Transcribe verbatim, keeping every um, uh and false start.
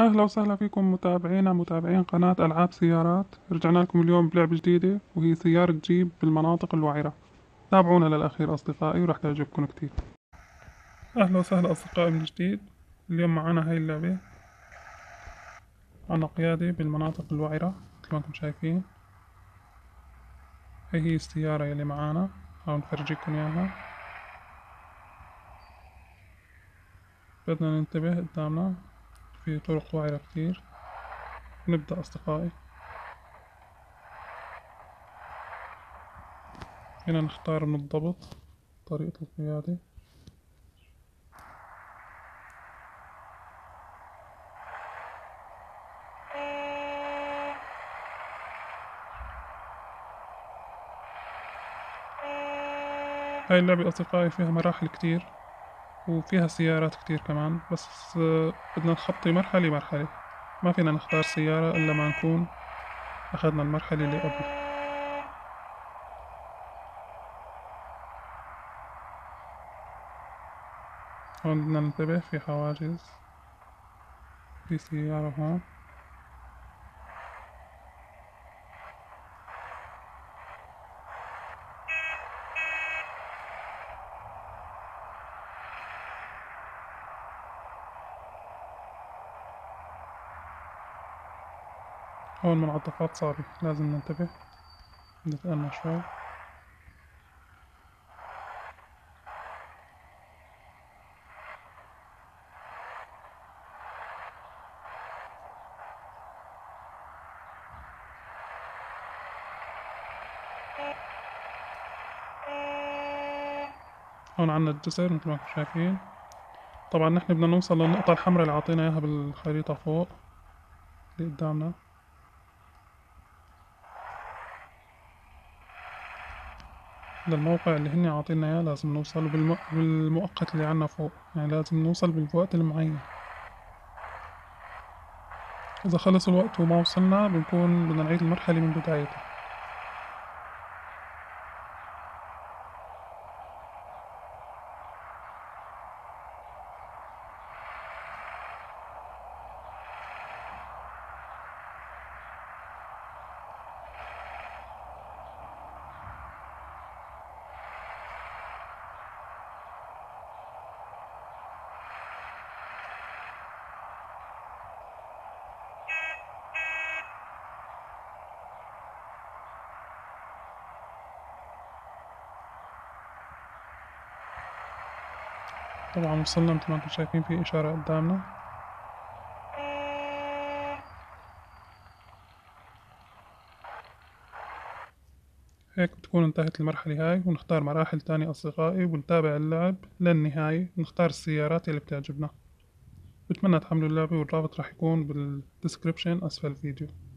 اهلا وسهلا فيكم متابعينا متابعين قناة العاب سيارات. رجعنا لكم اليوم بلعبة جديدة وهي سيارة جيب بالمناطق الوعرة. تابعونا للاخير اصدقائي ورح تعجبكم كتير. اهلا وسهلا اصدقائي من جديد. اليوم معنا هاي اللعبة عنا قيادة بالمناطق الوعرة مثل ما انتم شايفين. هي هي السيارة يلي معانا، هون نفرجيكم اياها. بدنا ننتبه قدامنا، في طرق وعرة كتير. نبدأ أصدقائي، هنا نختار من الضبط طريقة القيادة. هاي اللعبة أصدقائي فيها مراحل كتير وفيها سيارات كتير كمان، بس بدنا نخطي مرحلة مرحلة، ما فينا نختار سيارة إلا ما نكون أخذنا المرحلة اللي قبل. هون بدنا ننتبه، في حواجز، في سيارة هون. هون منعطفات صعبة لازم ننتبه، نتأنى شوي. هون عنا الجسر مثل ما انتم شايفين. طبعا نحن بدنا نوصل للنقطة الحمراء اللي عطينا اياها بالخريطة فوق اللي قدامنا. للموقع اللي هن عاطينا اياه لازم نوصل بالم... بالمؤقت اللي عنا فوق، يعني لازم نوصل بالوقت المعين. اذا خلص الوقت وما وصلنا بنكون بدنا نعيد المرحلة من بدايتها. طبعا وصلنا مثل ما انتم شايفين، في اشارة قدامنا. هيك بتكون انتهت المرحلة هاي، ونختار مراحل تانية اصدقائي ونتابع اللعب للنهاية، ونختار السيارات اللي بتعجبنا. بتمنى تحملوا اللعبة، والرابط راح يكون بالديسكريبشن اسفل الفيديو.